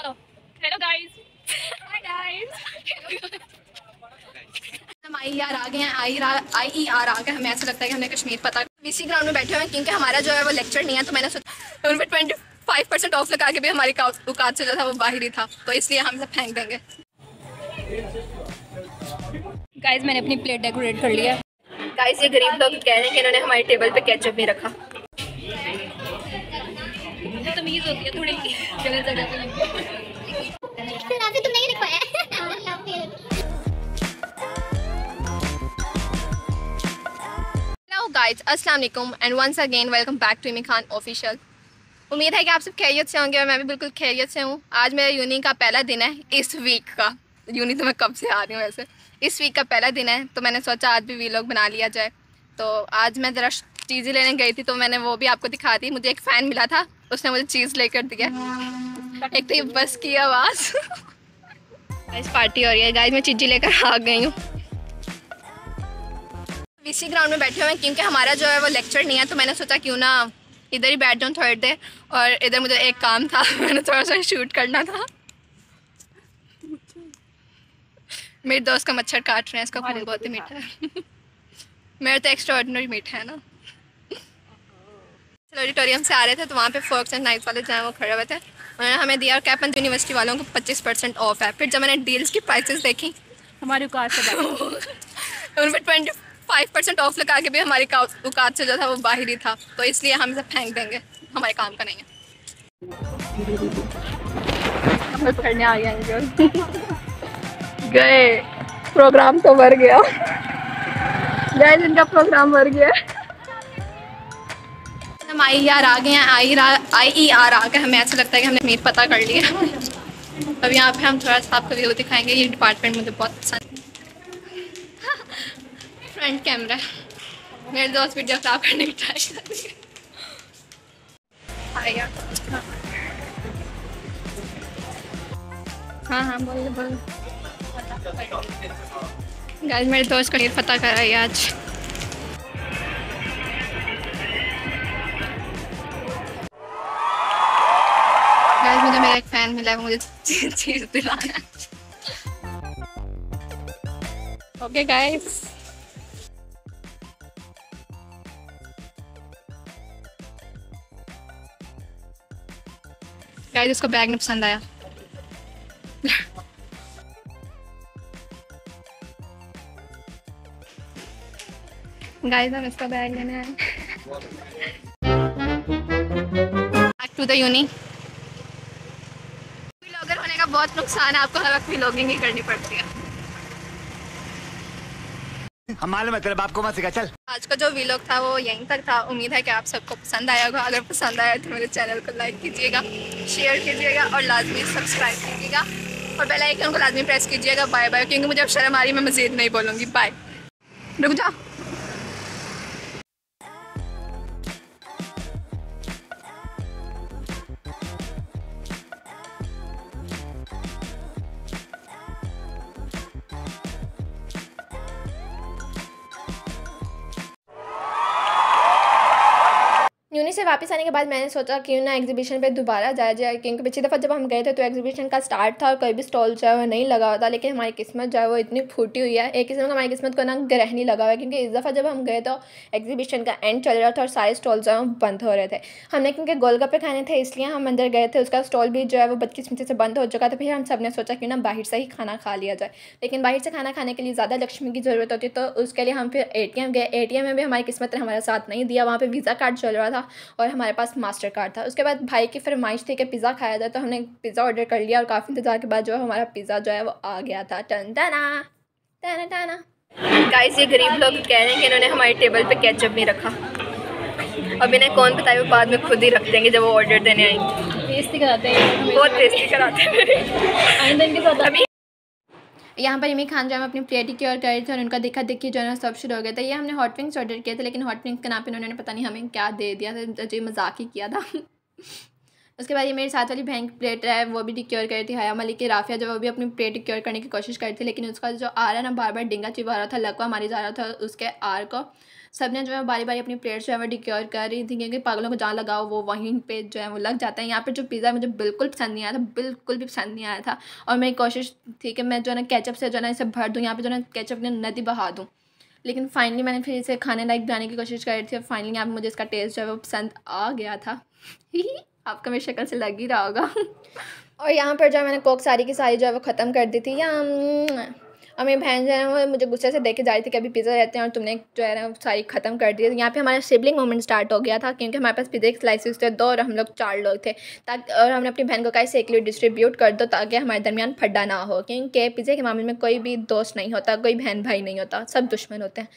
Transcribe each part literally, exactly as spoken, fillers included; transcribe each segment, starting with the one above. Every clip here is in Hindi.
करो। हेलो गाइस, हाय गाइस, हम आई आर आ गए हैं, आई आई आर आ गए। हमें ऐसा लगता है कि हमने कश्मीर पता। बीसी ग्राउंड में बैठे हुए हैं क्योंकि हमारा जो है वो लेक्चर नहीं है, तो मैंने सोचा उन पर ट्वेंटी फाइव परसेंट ऑफ लगा के भी हमारी औकात से जो था वो बाहर ही था, तो इसलिए हम सब फेंक देंगे। गाइस मैंने अपनी प्लेट डेकोरेट कर लिया। गाइस ये गरीब लोग कह रहे हैं कि इन्होंने हमारे टेबल पे केचप नहीं रखा। तमीज होती है थोड़ी जगह जगह पे। राफी तुमने ये रखवाया है। हेलो गाइस, अस्सलाम वालेकुम and once again welcome back to Imi Khan official. उम्मीद है कि आप सब खैरियत से होंगे और मैं भी बिल्कुल खैरियत से हूँ। आज मेरा यूनी का पहला दिन है इस वीक का। यूनी तो मैं कब से आ रही हूँ, वैसे इस वीक का पहला दिन है तो मैंने सोचा आज भी वीलॉग बना लिया जाए। तो आज मैं ज़रा चीज़ें लेने गई थी, तो मैंने वो भी आपको दिखा दी। मुझे एक फ़ैन मिला था, उसने मुझे चीज़ लेकर दिया। एक तो ये बस की आवाज़। गाइस पार्टी हो रही है। गाइस मैं चीज़ी लेकर आ गई हूँ। वीसी ग्राउंड में बैठे हुए हैं क्योंकि हमारा जो है वो लेक्चर नहीं है, तो मैंने सोचा क्यों ना इधर ही बैठ जाऊँ थोड़ी देर। और इधर मुझे एक काम था, मैंने थोड़ा सा शूट करना था। मेरे दोस्त का मच्छर काट रहे हैं, इसका खून बहुत ही मीठा है। मेरा तो एक्स्ट्रा ऑर्डिनरी मीठा है ना। ऑडिटोरियम से आ रहे थे तो वहाँ पे फोर्क्स एंड नाइफ वाले जो हैं वो खड़े हुए थे। उन्होंने हमें दिया और कैप एंड यूनिवर्सिटी वालों को पच्चीस परसेंट ऑफ है। फिर जब मैंने डील्स की प्राइसेस देखी हमारी औकात से उन पर ट्वेंटी फाइव परसेंट ऑफ लगा के भी हमारी औकात से जो था वो बाहर ही था, तो इसलिए हम सब फेंक देंगे, हमारे काम का नहीं है। पढ़ने आ गया गए, प्रोग्राम तो भर गया। गाइस इनका प्रोग्राम भर गया। हम आई आर आ गए हैं, आई आई आर आ गए। हमें ऐसा लगता है कि हमने मीट पता कर लिया। अब यहाँ पे हम थोड़ा सा आपको व्यू दिखाएंगे। ये डिपार्टमेंट मुझे बहुत पसंद है। फ्रंट कैमरा मेरे दोस्त वीडियो खराब करने की ट्राई करेंगे। हाँ हाँ बोल बोल। गाइस मेरे दोस्त का पता करा है आज। गाइस मुझे मेरा एक फैन मिला है, मुझे चीज दिलाना। ओके गाइस, गाइस उसको बैग नहीं पसंद आया। गाइस हम इसका बैग लेने आए। Back to the uni. Vlogger होने का बहुत नुकसान है, आपको हर वक्त व्लॉगिंग ही करनी पड़ती है। हम मालूम है तेरे बाप को मत सिखा, चल। आज का जो व्लॉग था वो यहीं तक था। उम्मीद है कि आप सबको पसंद आया होगा। अगर पसंद आया तो मेरे चैनल को लाइक कीजिएगा, शेयर कीजिएगा और लाजमी सब्सक्राइब कीजिएगा और बेल आइकन को लाजमी प्रेस कीजिएगा। बाय बाय, क्योंकि मुझे अब शर्म आ रही, मैं मज़ीद नहीं बोलूँगी। बाय। रुक जाओ। यूनी से वापस आने के बाद मैंने सोचा क्यों ना एग्जीबिशन पे दोबारा जाया जाए, क्योंकि पिछली दफ़ा जब हम गए थे तो एग्जीबिशन का स्टार्ट था और कोई भी स्टॉल जो है वो नहीं लगा हुआ था। लेकिन हमारी किस्मत जो है वो इतनी फूटी हुई है, एक किस्म का हमारी किस्मत को ना ग्रहणी लगा हुआ है, क्योंकि इस दफ़ा जब हम गए तो एग्जीबिशन का एंड चल रहा था और सारे स्टॉल जो है वो बंद हो रहे थे। हमने क्योंकि गोलगप्पे खाने थे इसलिए हम अंदर गए थे, उसका स्टॉल भी जो है वो बदकिस्मती से बंद हो चुका था। फिर हम सब ने सोचा क्यों ना बाहर से ही खाना खा लिया जाए, लेकिन बाहर से खाना खाने के लिए ज़्यादा लक्ष्मी की ज़रूरत होती है, तो उसके लिए हम फिर ए टी एम गए। ए टी एम में भी हमारी किस्मत ने हमारा साथ नहीं दिया। वहाँ पर वीज़ा कार्ड चल रहा था और हमारे पास मास्टर कार्ड था। उसके बाद भाई की फरमाइश थी कि पिज़्ज़ा खाया जाए, तो हमने पिज़्ज़ा ऑर्डर कर लिया और काफ़ी इंतजार के बाद जो है हमारा पिज़्ज़ा जो है वो आ गया था। टन टना टन टना। गाइस ये गरीब लोग कह रहे हैं कि इन्होंने हमारे टेबल पे केचप नहीं रखा। अब इन्हें कौन बताए, वो बाद में खुद ही रख देंगे जब वो ऑर्डर देने आएंगे। बेइज्जती कराते हैं, बहुत बेइज्जती कराते हैं। यहाँ पर इमी खान जो हम अपनी प्लेट की ओर कर रहे थे और उनका देखा देखी जो है सब शुरू हो गया था। ये हमने हॉट विंग्स ऑर्डर किए थे, लेकिन हॉट विंग्स के नाम पे उन्होंने पता नहीं हमें क्या दे दिया था, जो मजाक ही किया था। उसके बाद ये मेरे साथ वाली बहन की प्लेट है, वो भी डिक्योर कर रही थी। हया मलिक की राफिया जो वो भी अपनी प्लेट डिक्योर करने की कोशिश कर रही थी, लेकिन उसका जो आर है ना बार बार डिंगा चिपा रहा था, लकवा मारी जा रहा था उसके आर को। सब ने जो है बारी बारी अपनी प्लेट जो है वो डिक्योर कर रही थी, क्योंकि पागलों को जहाँ लगाओ वो वहीं पे जो है वो लग जाता है। यहाँ पर जो पिज़्ज़ा मुझे बिल्कुल पसंद नहीं आया था, बिल्कुल भी पसंद नहीं आया था। और मेरी कोशिश थी कि मैं जो है ना केचप से जो है ना इसे भर दूँ, यहाँ पर जो है ना केचप ने नदी बहा दूँ। लेकिन फाइनली मैंने फिर इसे खाने लायक बनाने की कोशिश करी थी और फाइनली यहाँ पर मुझे इसका टेस्ट जो है वो पसंद आ गया था। आपका मेरी शक्ल से लग ही रहा होगा। और यहाँ पर जो मैंने कोक सारी की सारी जो है वो ख़त्म कर दी थी। या और मेरी बहन जो है वो मुझे गुस्से से देखे जा रही थी कि अभी पिज़्ज़ा रहते हैं और तुमने जो है ना सारी ख़त्म कर दी। यहाँ पे हमारा सिबलिंग मोमेंट स्टार्ट हो गया था, क्योंकि हमारे पास पिज़्ज़े के स्लाइसेस थे दो और हम लोग चार लोग थे। ताकि और हमने अपनी बहन को कहा इसे एक किलो डिस्ट्रीब्यूट कर दो ताकि हमारे दरमियान फड्डा ना हो, क्योंकि पिज़्ज़े के मामले में कोई भी दोस्त नहीं होता, कोई बहन भाई नहीं होता, सब दुश्मन होते हैं।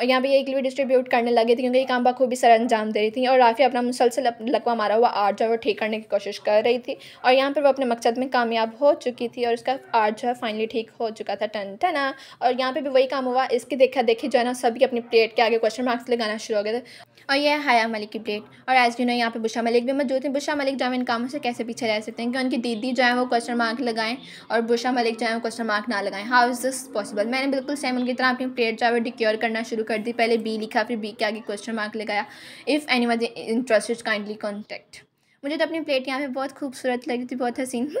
और यहाँ पे ये इकलवी डिस्ट्रीब्यूट करने लगी थी, क्योंकि ये काम बखूबी सर अंजाम दे रही थी। और राफ़ी अपना मुसलसल लकवा मारा हुआ आर्ट जो है वो ठीक करने की कोशिश कर रही थी और यहाँ पर वो अपने मकसद में कामयाब हो चुकी थी और उसका आर्ट जो है फाइनली ठीक हो चुका था। टन टना। और यहाँ पे भी वही काम हुआ, इसकी देखा देखी जो है ना सभी अपनी प्लेट के आगे क्वेश्चन मार्क्स लगाना शुरू हो गए थे। और यह है मलिक की प्लेट। और एज यू नो यहाँ पे बुशरा मलिक भी मौजूद हैं। बुशरा मलिक जो है इन कामों से कैसे पीछे रह सकते हैं कि उनकी दीदी जो है वो क्वेश्चन मार्क लगाएं और बुशरा मलिक जो है वो क्वेश्चन मार्क ना लगाएं। How is this possible? मैंने बिल्कुल सेम उनकी तरह अपनी प्लेट जो है वो डिक्योर करना शुरू कर दी। पहले बी लिखा, फिर बी के आगे क्वेश्चन मार्क लगाया। If any one interested kindly contact. मुझे तो अपनी प्लेट यहाँ पे बहुत खूबसूरत लगी थी, बहुत हसीन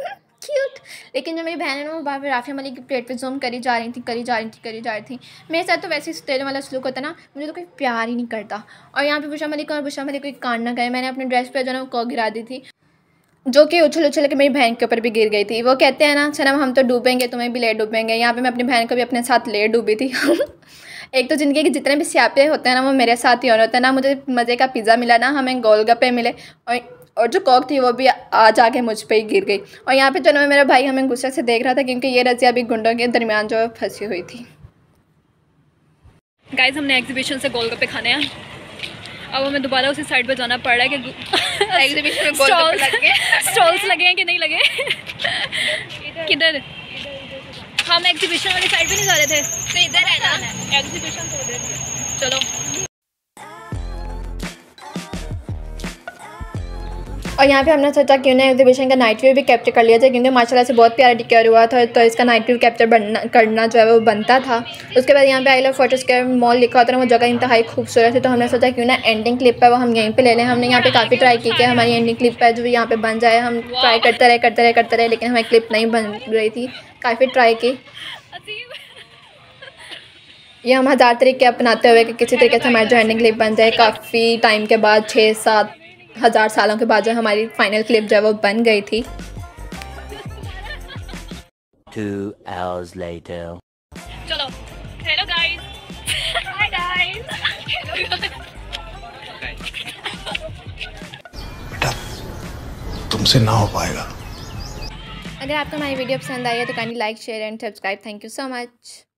क्यूट। लेकिन जो मेरी बहन है ना वो बार बार राफ़ी मलिक की प्लेट पे जूम करी जा रही थी करी जा रही थी करी जा रही थी। मेरे साथ तो वैसे ही तेल वाला सलूक होता ना, मुझे तो कोई प्यार ही नहीं करता। और यहाँ पे बुशरा मलिक और बुशरा मलिक को कांड ना करें, मैंने अपने ड्रेस पर जो है ना वो गिरा दी थी, जो कि उछल उछल के मेरी बहन के ऊपर भी गिर गई थी। वो कहते हैं ना सनम हम तो डूबेंगे, तुम्हें भी ले डूबेंगे। यहाँ पर मैं अपनी बहन को भी अपने साथ ले डूबी थी। एक तो जिंदगी के जितने भी स्यापे होते हैं ना वो मेरे साथ ही होने होते हैं ना। मुझे मज़े का पिज़्ज़ा मिला ना, हमें गोलगप्पे मिले, और और जो कॉक थी वो भी आ जाके मुझ पे ही गिर गई। और यहाँ पे जो ना मेरा भाई हमें गुस्से से देख रहा था, क्योंकि ये रज़िया भी गुंडों के दरमियान जो फंसी हुई थी। गाइस हमने एग्जीबिशन से गोलगप्पे खाने हैं, अब हमें दोबारा उसी साइड पे जाना पड़ रहा है कि एग्जीबिशन में गोलगप्पे स्टॉल्स लगे हैं कि नहीं लगे। किधर? हम एग्जीबिशन वाली साइड पे नहीं जा रहे थे तो इधर है ना एग्जीबिशन, तो उधर चलो। और यहाँ पे हमने सोचा क्यों ना एग्जीबिशन का नाइट व्यू भी कैप्चर कर लिया जाए, क्योंकि माशाल्लाह से बहुत प्यारा डिक्योर हुआ था तो इसका नाइट व्यू कैप्चर बनना करना जो है वो बनता था। उसके बाद यहाँ पे आई लव फोर्ट्रेस के मॉल लिखा होता है, वो जगह इंतहाई खूबसूरत है। तो हमने सोचा क्यों ना एंडिंग क्लिप है वो हम यहीं पे ले लें। हमने यहाँ पे काफ़ी ट्राई की कि हमारी एंडिंग क्लिप है जो यहाँ पर बन जाए। हम ट्राई करते रहे करते रहे करते रहे लेकिन हमारी क्लिप नहीं बन रही थी। काफ़ी ट्राई की। ये हम हज़ार तरीके अपनाते हुए कि किसी तरीके से हमारी जो एंडिंग क्लिप बन जाए। काफ़ी टाइम के बाद छः सात हज़ार सालों के बाद जो हमारी फाइनल क्लिप जो है वो बन गई थी। Two hours later. चलो, hello guys, hi guys. बेटा, तुमसे ना हो पाएगा। अगर आपको हमारी वीडियो पसंद आई है तो kindly like share and subscribe. Thank you so much.